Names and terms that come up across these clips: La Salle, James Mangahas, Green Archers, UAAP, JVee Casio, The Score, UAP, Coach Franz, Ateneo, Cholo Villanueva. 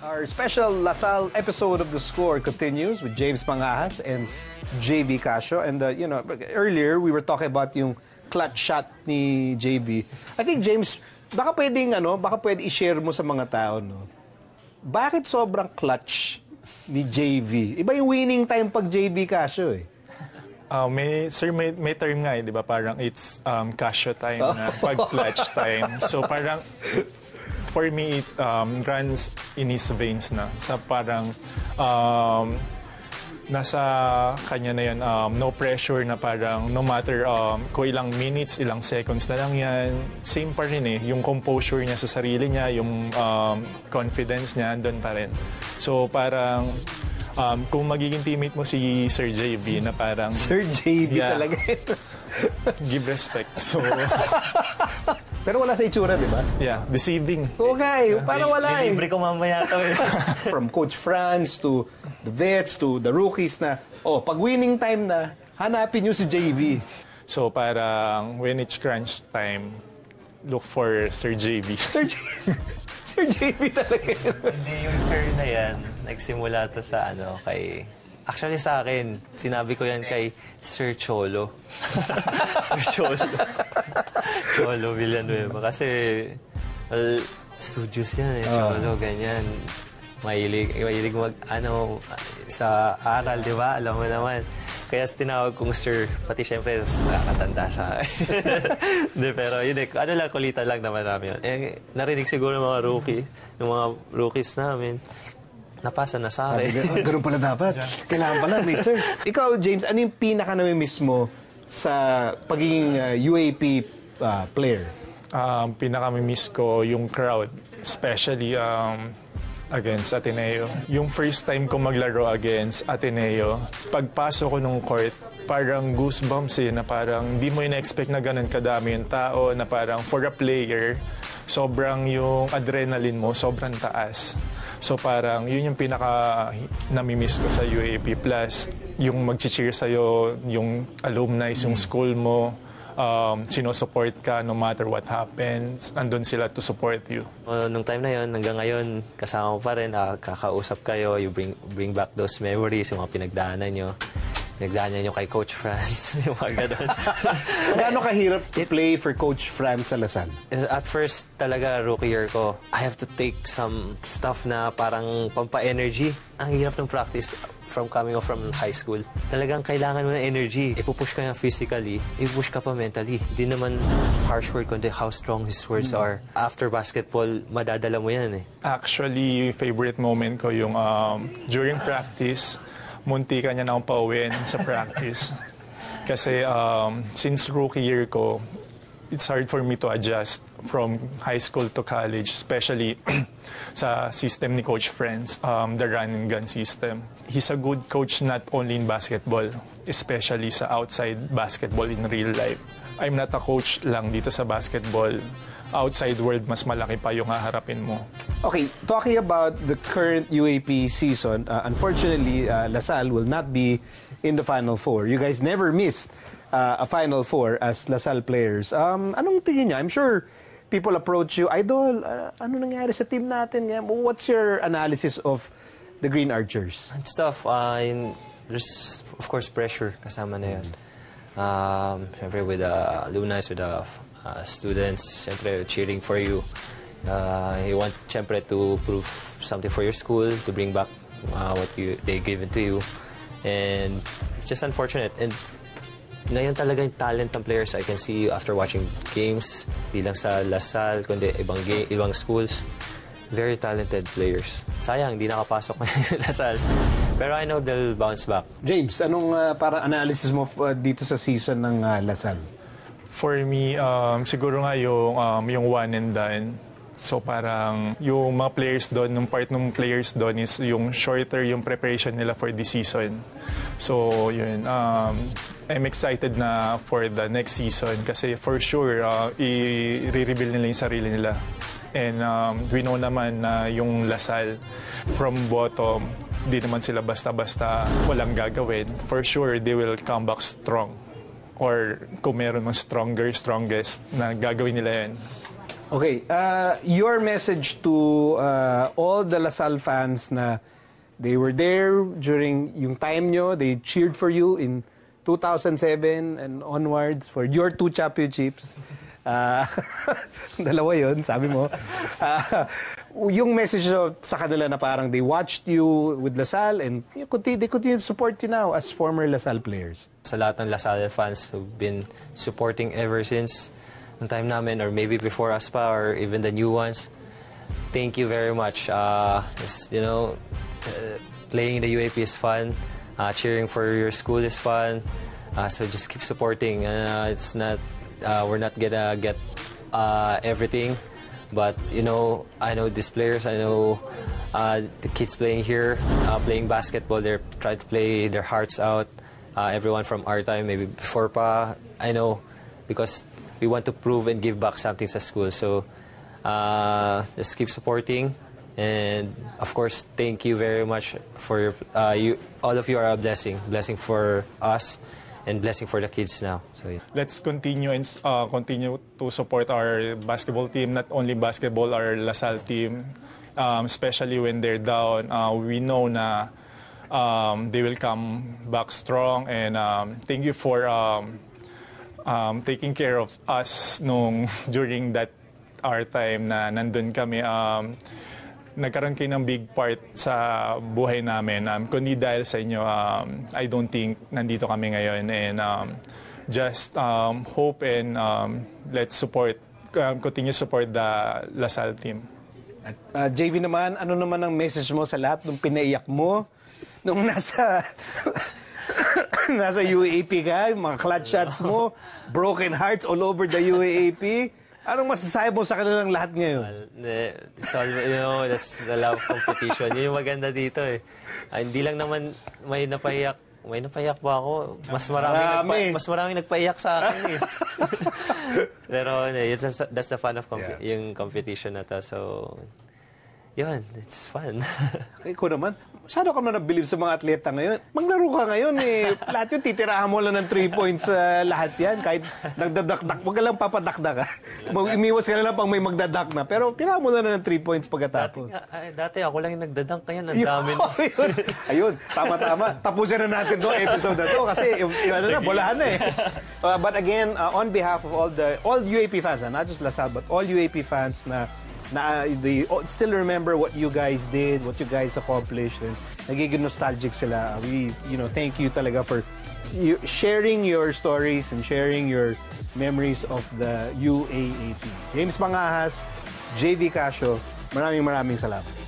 Our special La Salle episode of The Score continues with James Mangahas and JVee Casio. And, you know, earlier we were talking about yung clutch shot ni JVee. I think, James, baka pwedeng, ano, baka pwede i-share mo sa mga tao, no? Bakit sobrang clutch ni JVee? Iba yung winning time pag JVee Casio, eh. May term nga, eh, di ba? Parang it's Casio time na, pag-clutch time. So, parang... For me, it runs in his veins na. Sa parang, nasa kanya na yan, no pressure na parang no matter kung ilang minutes, ilang seconds na lang yan. Same pa rin eh, yung composure niya sa sarili niya, yung confidence niya, andun pa rin. So parang, kung magiging teammate mo si Sir JVee na parang... Sir JVee yeah, talaga ito. Give respect. So... Pero wala sa itsura, di ba? Yeah, deceiving. Okay, parang wala eh. Delibre ko mamaya to eh. From Coach Franz to the vets to the rookies na, oh, pag winning time na, hanapin nyo si JVee. So parang when it's crunch time, look for Sir JVee. Sir JVee talaga yun. Hindi yung sir na yan. Nagsimula to sa ano, kay... Actually sa akin, sinabi ko yan kay Sir Cholo. Sir Cholo. Cholo Villanueva. Kasi, well, studios yan eh, Cholo, ganyan. Mahilig mag, ano, sa aral, di ba? Alam mo naman. Kaya tinawag kong Sir, pati siyempre, nakakatanda sa akin. De, pero yun eh, ano lang, kulitan lang naman namin yun. Eh, narinig siguro ng mga rookie, yung mga rookies namin. Napasa na sa akin. Ganun pala dapat. Kailangan pala, may sir. Ikaw, James, ano yung pinaka-namimiss mo sa pagiging UAP player? Pinaka-namimiss ko yung crowd, especially against Ateneo. Yung first time ko maglaro against Ateneo, pagpasok ko nung court, parang goosebumps eh, na parang di mo in-expect na ganun kadami yung tao, na parang for a player, sobrang yung adrenaline mo, sobrang taas. So parang yun yung pinaka namimiss ko sa UAP plus, yung mag-cheer sa'yo, yung alumni, yung school mo, sinusupport ka no matter what happens, andun sila to support you. Nung time na yun, hanggang ngayon, kasama mo pa rin, kakausap kayo, you bring back those memories, yung mga pinagdaanan nyo. Nagdaanan nyo kay Coach Franz, yung mga ganun. Gano'ng kahirap to play for Coach Franz sa La Salle? At first, talaga, rookie year ko, I have to take some stuff na parang pampa-energy. Ang hirap ng practice from coming off from high school. Talagang kailangan mo ng energy. Ipupush ka niya physically, ipupush ka pa mentally. Hindi naman harsh word, kundi how strong his words are. After basketball, madadala mo yan eh. Actually, favorite moment ko yung during practice, muntikan niya na akong pauwiin sa practice. Kasi since rookie year ko, it's hard for me to adjust from high school to college, especially sa system ni Coach Franz, the run and gun system. He's a good coach not only in basketball, especially sa outside basketball in real life. I'm not a coach lang dito sa basketball. Outside world, mas malaki pa yung haharapin mo. Okay, talking about the current UAP season, unfortunately, La Salle will not be in the Final Four. You guys never missed a Final Four as La Salle players. Anong tingin niya? I'm sure people approach you, Idol, ano nangyari sa team natin? What's your analysis of the Green Archers? It's tough. There's, of course, pressure kasama na yun. Siyempre, with the alumni, with the students, siyempre, cheering for you. You want, siyempre, to prove something for your school, to bring back what they given to you. And it's just unfortunate. And ngayon talaga yung talent ng players. I can see after watching games, di lang sa La Salle, kundi ibang schools. Very talented players. Sayang, di nakapasok ngayon sa La Salle. Pero I know they'll bounce back. James, anong para analysis mo dito sa season ng La Salle? For me, siguro nga yung one and done. So parang yung mga players doon, yung part ng players doon is yung shorter yung preparation nila for the season. So yun, I'm excited na for the next season kasi for sure, i-rebuild nila yung sarili nila. And we know naman na yung La Salle from bottom, di naman sila basta-basta walang gagawin. For sure, they will come back strong. Or kung meron mas stronger, strongest na gagawin nila yan. Okay, your message to all the La Salle fans na they were there during yung time nyo, they cheered for you in 2007 and onwards for your 2 championships. Dalawa yun, sabi mo. Yung message sa kanila na parang they watched you with La Salle and they continue to support you now as former La Salle players. Sa lahat ng La Salle fans who've been supporting ever since ng time namin, or maybe before us pa, or even the new ones. Thank you very much. You know, playing the UAP is fun. Cheering for your school is fun. So just keep supporting. It's not, we're not gonna get everything, but you know, I know these players. I know the kids playing here, playing basketball. They're trying to play their hearts out. Everyone from our time, maybe before pa. I know, because we want to prove and give back something to school. So just keep supporting, and of course, thank you very much for your, all of you are a blessing, for us, and blessing for the kids now. So yeah. Let's continue and continue to support our basketball team. Not only basketball, our La Salle team, especially when they're down. We know na they will come back strong, and thank you for. Taking care of us during that our time na nandun kami, nagkaroon kayo ng big part sa buhay namin. Kundi dahil sa inyo, I don't think nandito kami ngayon. And just hope and let's support, continue support the La Salle team. At JVee naman, ano naman ang message mo sa lahat ng pinaiyak mo nung nasa... nasa UAAP ka, mga clutch shots mo, broken hearts all over the UAAP. Anong masasabi mo sa kanilang lahat ngayon? You know, that's the love competition. Yun yung maganda dito eh. Hindi lang naman may napaiyak. May napaiyak ba ako? Mas maraming nagpaiyak sa akin eh. Pero that's the fun of yung competition na to. So, yun, it's fun. Okay, ko naman. Masyado ka man nabilib sa mga atleta ngayon. Maglaro ka ngayon eh. Lahat yun, titirahan mo lang ng 3 points lahat yan. Kahit nagdadakdak, wag ka lang papadakdak ha. Umiwas ka lang pang may magdadak na. Pero tirahan mo lang ng 3 points pagkatapos. Dati ako lang yung nagdadak, kaya ang dami na. Ayun, tama-tama. Tapusin na natin 'tong episode na to kasi bolahan na eh. But again, on behalf of all UAP fans, not just La Salle, but all UAP fans na they still remember what you guys did, what you guys accomplished, and nagiging nostalgic sila. We, you know, thank you talaga for sharing your stories and sharing your memories of the UAAP. James Mangahas, JVee Casio, maraming salamat.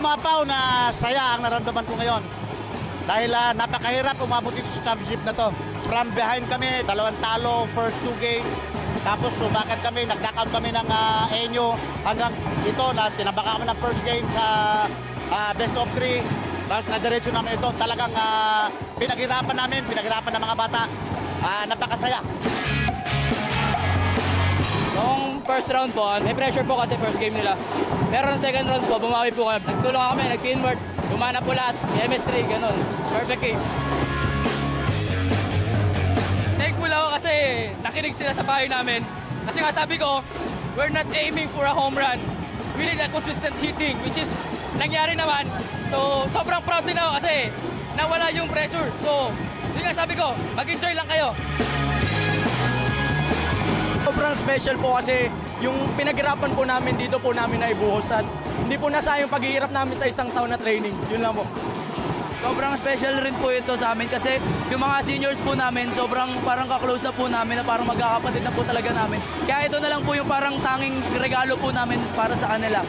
Umapaw na saya ang nararamdaman ko ngayon dahil napakahirap umabot dito sa championship na to. From behind kami, 2 talo, first 2 games, tapos umakyat kami, nag-knockout kami ng Ateneo hanggang ito na tinabakan kami ng first game sa best of 3, tapos nadiretso namin ito. Talagang pinaghirapan namin, ng mga bata, napakasaya. Noong first round po, may pressure po kasi first game nila. Pero noong second round po, bumawi po kami. Nagtulong kami, nag-teamwork, gumana po lahat, chemistry, ganun. Perfect game. Thankful ako kasi nakinig sila sa payo namin. Kasi nga sabi ko, we're not aiming for a home run. We need a consistent hitting, which is nangyari naman. So, sobrang proud din ako kasi nawala yung pressure. So, yun nga sabi ko, mag-enjoy lang kayo. Sobrang special po kasi yung pinaghirapan po namin dito po namin naibuhos at hindi po nasayang yung paghihirap namin sa isang taon na training. Yun lang po. Sobrang special rin po ito sa amin kasi yung mga seniors po namin sobrang parang kaklose na po namin na parang magkakapatid na po talaga namin. Kaya ito na lang po yung parang tanging regalo po namin para sa kanila.